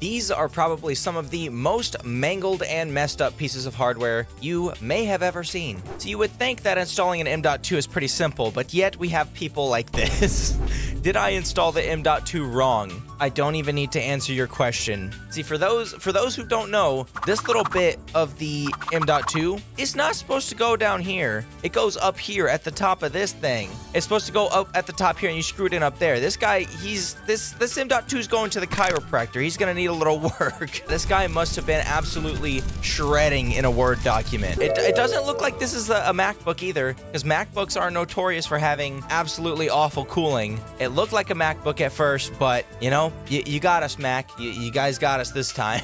These are probably some of the most mangled and messed up pieces of hardware you may have ever seen. So you would think that installing an M.2 is pretty simple, but yet we have people like this. Did I install the M.2 wrong? I don't even need to answer your question. See, for those who don't know, this little bit of the M.2 is not supposed to go down here. It goes up here at the top of this thing. It's supposed to go up at the top here, and you screw it in up there. This guy, this M.2 is going to the chiropractor. He's gonna need a little work. This guy must have been absolutely shredding in a Word document. It doesn't look like this is a MacBook either, because MacBooks are notorious for having absolutely awful cooling. It looked like a MacBook at first, but you know, you got us, Mac. You guys got us this time.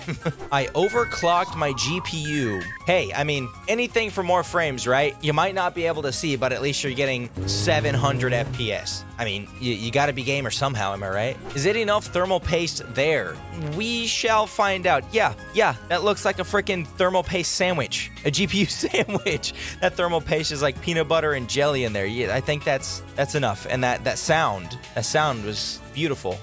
I overclocked my GPU. Hey, I mean, anything for more frames, right? You might not be able to see, but at least you're getting 700 FPS. I mean, you gotta be gamer somehow, am I right? Is it enough thermal paste there? We shall find out. Yeah, that looks like a freaking thermal paste sandwich. A GPU sandwich. That thermal paste is like peanut butter and jelly in there. Yeah, I think that's enough. And that sound was beautiful.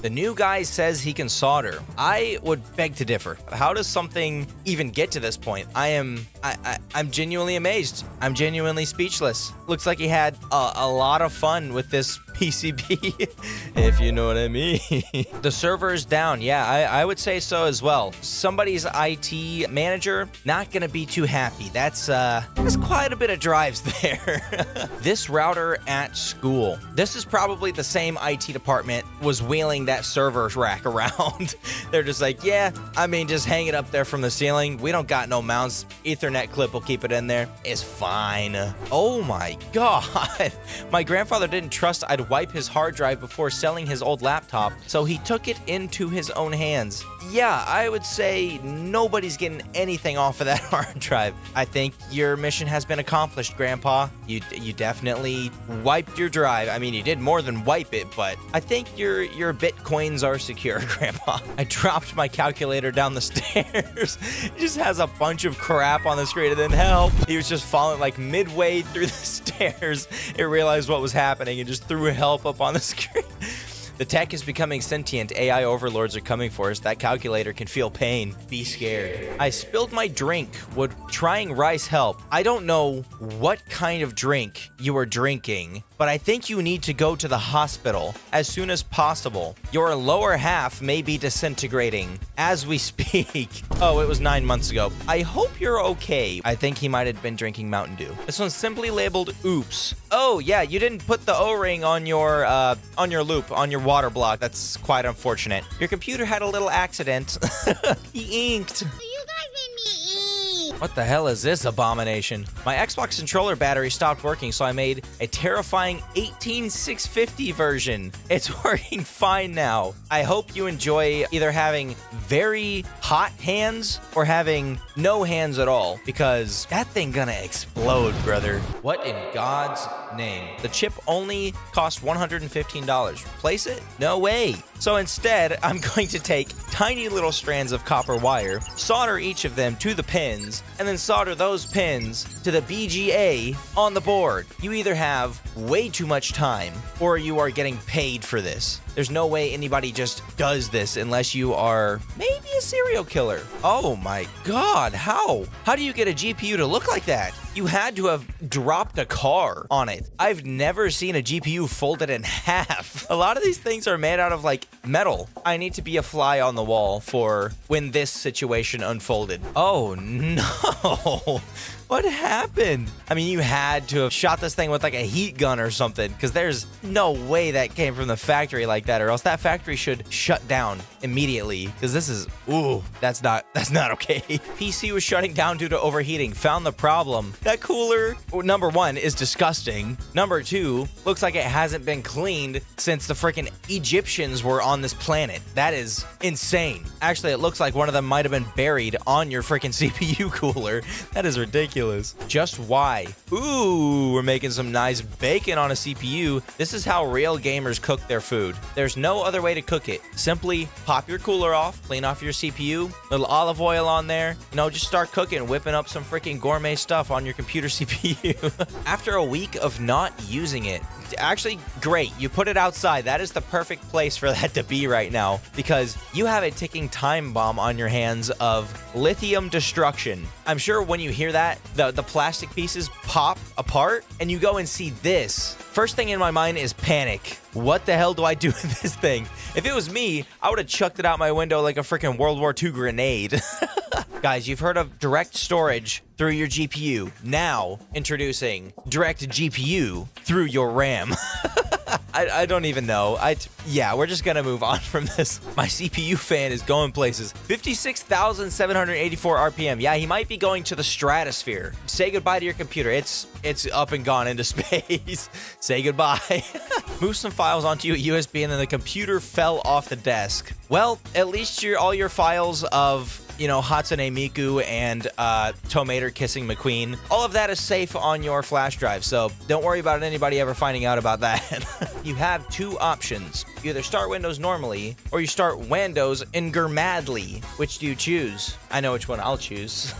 The new guy says he can solder. I would beg to differ. How does something even get to this point? I'm genuinely amazed. I'm genuinely speechless. Looks like he had a lot of fun with this PCB, if you know what I mean. The server is down. Yeah, I would say so as well. Somebody's IT manager, not gonna be too happy. That's quite a bit of drives there. This router at school. This is probably the same IT department was wheeling that server rack around. They're just like, yeah, I mean, just hang it up there from the ceiling. We don't got no mounts. Ethernet clip will keep it in there. It's fine. Oh my God. My grandfather didn't trust I'd wipe his hard drive before selling his old laptop, so he took it into his own hands. Yeah, I would say nobody's getting anything off of that hard drive. I think your mission has been accomplished, Grandpa. You definitely wiped your drive. I mean, you did more than wipe it, but I think your bitcoins are secure, Grandpa. I dropped my calculator down the stairs. It just has a bunch of crap on the screen, and then help. He was just falling like midway through the stairs. It realized what was happening and just threw help up on the screen. The tech is becoming sentient. AI overlords are coming for us. That calculator can feel pain. Be scared. I spilled my drink. Would trying rice help? I don't know what kind of drink you are drinking, but I think you need to go to the hospital as soon as possible. Your lower half may be disintegrating as we speak. Oh, it was 9 months ago. I hope you're okay. I think he might have been drinking Mountain Dew. This one's simply labeled, oops. Oh yeah, you didn't put the O-ring on your loop, on your water block. That's quite unfortunate. Your computer had a little accident. He inked. What the hell is this abomination? My Xbox controller battery stopped working, so I made a terrifying 18650 version. It's working fine now. I hope you enjoy either having very hot hands or having no hands at all, because that thing gonna explode, brother. What in God's name? The chip only cost $115. Replace it? No way. So instead, I'm going to take tiny little strands of copper wire, solder each of them to the pins, and then solder those pins to the BGA on the board. You either have way too much time, or you are getting paid for this. There's no way anybody just does this unless you are maybe a serial killer. Oh my God, how? How do you get a GPU to look like that? You had to have dropped a car on it. I've never seen a GPU folded in half. A lot of these things are made out of like metal. I need to be a fly on the wall for when this situation unfolded. Oh no. What happened? I mean, you had to have shot this thing with like a heat gun or something, because there's no way that came from the factory like that, or else that factory should shut down immediately, because this is, ooh, that's not okay. PC was shutting down due to overheating. Found the problem. That cooler, number one, is disgusting. Number two, looks like it hasn't been cleaned since the freaking Egyptians were on this planet. That is insane. Actually, it looks like one of them might have been buried on your freaking CPU cooler. That is ridiculous. Just why? Ooh, we're making some nice bacon on a CPU. This is how real gamers cook their food. There's no other way to cook it. Simply pop your cooler off, clean off your CPU, little olive oil on there. You know, just start cooking, whipping up some freaking gourmet stuff on your computer CPU. After a week of not using it, actually great. You put it outside. That is the perfect place for that to be right now, because you have a ticking time bomb on your hands of lithium destruction. I'm sure when you hear that, the plastic pieces pop apart and you go and see this. First thing in my mind is panic. What the hell do I do with this thing? If it was me, I would have chucked it out my window like a freaking World War II grenade. Guys, you've heard of direct storage through your GPU. Now, introducing direct GPU through your RAM. I don't even know. Yeah, we're just gonna move on from this. My CPU fan is going places. 56,784 RPM. Yeah, he might be going to the stratosphere. Say goodbye to your computer. It's up and gone into space. Say goodbye. Move some files onto your USB and then the computer fell off the desk. Well, at least all your files of, you know, Hatsune Miku and Tomater kissing McQueen. All of that is safe on your flash drive, so don't worry about anybody ever finding out about that. You have two options. You either start Windows normally, or you start Windows Ingermadly. Which do you choose? I know which one I'll choose.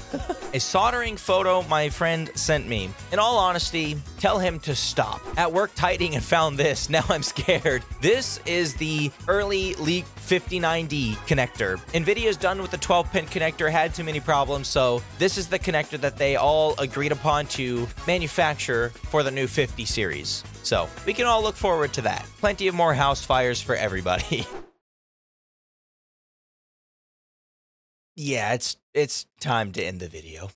A soldering photo my friend sent me. In all honesty, tell him to stop. At work tidying and found this. Now I'm scared. This is the early Leak 59D connector. NVIDIA's done with the 12-pin connector, had too many problems, so this is the connector that they all agreed upon to manufacture for the new 50 series. So we can all look forward to that. Plenty of more house fires for everybody. Yeah, it's time to end the video.